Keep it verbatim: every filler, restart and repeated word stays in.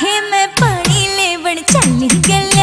हे मैं पानी लेवण चाली गले।